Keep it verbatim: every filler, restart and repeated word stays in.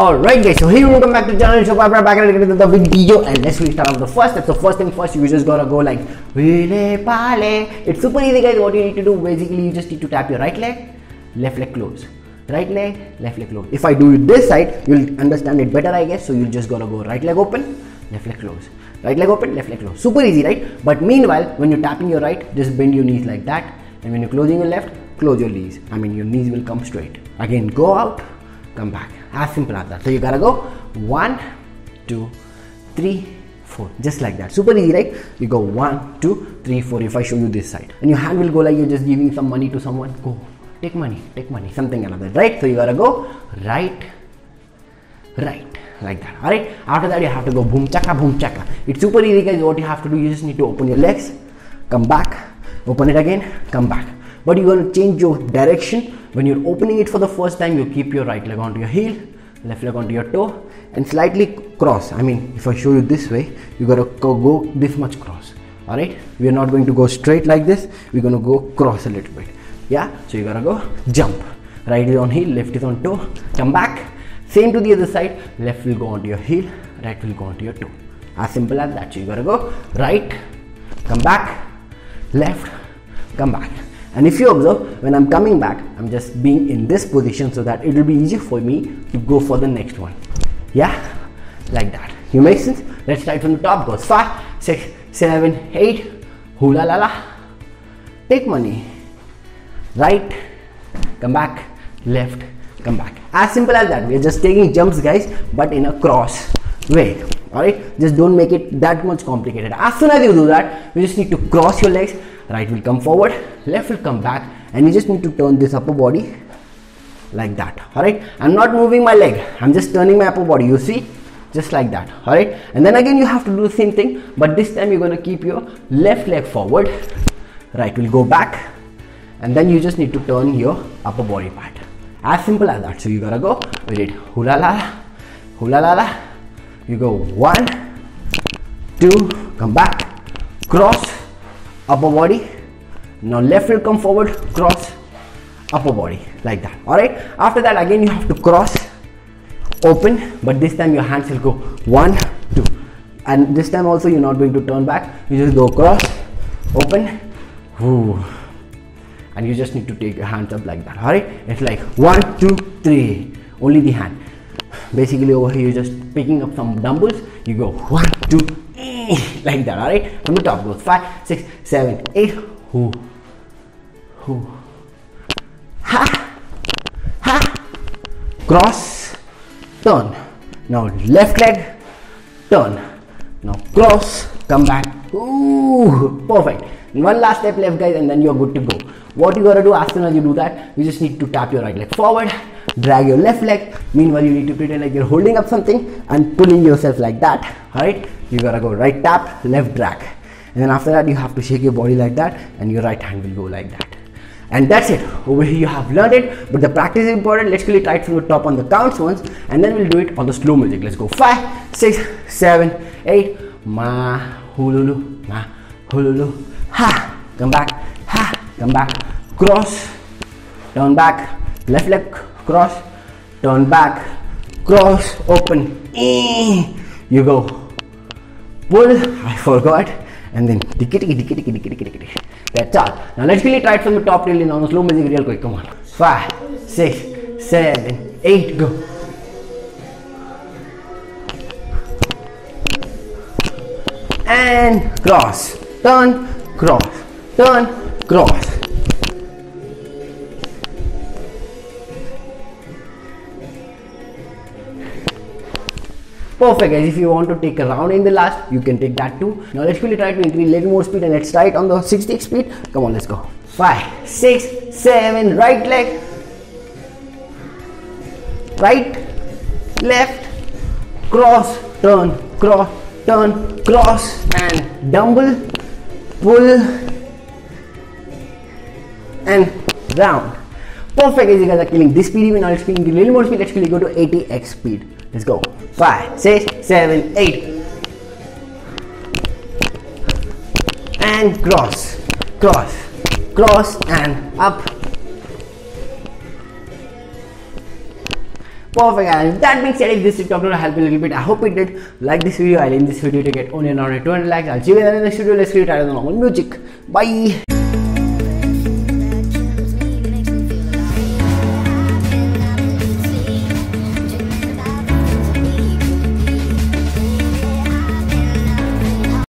Alright guys, so here we come back to the channel. So we're back again with the video, and let's restart off the first step. So first thing first, you just gotta go like Vile Pale. It's super easy guys. What you need to do, basically you just need to tap your right leg, left leg close, right leg, left leg close. If I do this side, you'll understand it better I guess. So you just gotta go right leg open, left leg close, right leg open, left leg close. Super easy, right? But meanwhile, when you're tapping your right, just bend your knees like that, and when you're closing your left, close your knees. I mean your knees will come straight. Again, go out, come back, as simple as that. So you gotta go one two three four, just like that. Super easy, right? You go one two three four. If I show you this side, and your hand will go like you're just giving some money to someone. Go take money, take money, something like that, right? So you gotta go right, right, like that. All right, after that you have to go boom chaka, boom chaka. It's super easy guys. What you have to do, you just need to open your legs, come back, open it again, come back. But you're going to change your direction. When you're opening it for the first time, you keep your right leg onto your heel, left leg onto your toe, and slightly cross. I mean, if I show you this way, you got to go this much cross. All right, we are not going to go straight like this, we're going to go cross a little bit. Yeah, so you got to go jump, right is on heel, left is on toe, come back, same to the other side, left will go onto your heel, right will go onto your toe. As simple as that. So you got to go right, come back, left, come back. And if you observe, when I'm coming back, I'm just being in this position so that it will be easy for me to go for the next one. Yeah, like that. You make sense? Let's start from the top. Goes five six seven eight, hula la la, take money, right, come back, left, come back. As simple as that. We are just taking jumps guys, but in a cross way. Alright, just don't make it that much complicated. As soon as you do that, you just need to cross your legs. Right will come forward, left will come back, and you just need to turn this upper body like that. Alright, I'm not moving my leg, I'm just turning my upper body, you see, just like that. Alright, and then again you have to do the same thing, but this time you're going to keep your left leg forward, right will go back, and then you just need to turn your upper body part. As simple as that. So you gotta go with it, hula la, hula la la. You go one two, come back, cross, upper body. Now left will come forward, cross, upper body, like that. All right, after that again you have to cross, open, but this time your hands will go one two, and this time also you're not going to turn back, you just go cross, open, whoo, and you just need to take your hands up like that. All right, it's like one two three, only the hand. Basically over here you're just picking up some dumbbells, you go one two, like that. Alright, from the top goes five six seven eight, hoo hoo ha ha, cross, turn. Now left leg, turn, now cross, come back. Ooh, perfect. One last step left guys, and then you're good to go. What you gotta do, as soon as you do that, you just need to tap your right leg forward, drag your left leg. Meanwhile you need to pretend like you're holding up something and pulling yourself like that. Alright, you gotta go right tap, left drag, and then after that you have to shake your body like that, and your right hand will go like that. And that's it. Over here you have learned it, but the practice is important. Let's really try it from the top on the counts once, and then we'll do it on the slow music. Let's go five six seven eight, ma hululu, ma hululu, ha, come back, ha, come back, cross, turn back, left leg cross, turn back, cross, open, eee, you go pull, I forgot, and then tiki tiki tiki tiki tiki tiki tiki. That's all. Now let's really try it from the top till in on the slow music real quick. Come on, five six seven eight, go. And cross, turn, cross, turn, cross. Perfect guys. If you want to take a round in the last, you can take that too. Now let's really try to increase a little more speed, and let's try it on the sixty speed. Come on, let's go. five six seven, right leg, right, left, cross, turn, cross, turn, cross, and dumbbell, pull, and round. Perfect, as you guys are killing this speed even. Now let's killing a little more speed. Let's really go to eighty x speed. Let's go. five six seven eight, and cross, cross, cross, and up. Perfect, guys. That being said, if this tutorial helped you a little bit, I hope it did. Like this video. I'll end this video to get only around two hundred likes. I'll see you in the next video. Let's create our normal music. Bye.